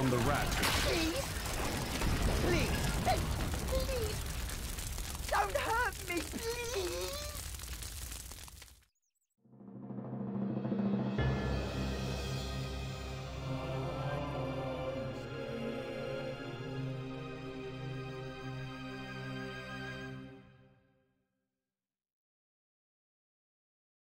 from the rat. Please. Please. Please.